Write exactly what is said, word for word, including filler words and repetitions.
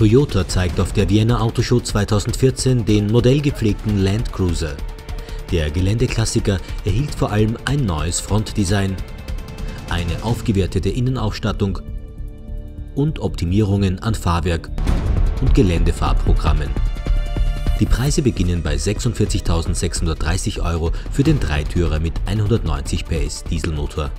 Toyota zeigt auf der Wiener Autoshow zweitausendvierzehn den modellgepflegten Land Cruiser. Der Geländeklassiker erhielt vor allem ein neues Frontdesign, eine aufgewertete Innenausstattung und Optimierungen an Fahrwerk und Geländefahrprogrammen. Die Preise beginnen bei sechsundvierzigtausendsechshundertdreißig Euro für den Dreitürer mit hundertneunzig P S Dieselmotor.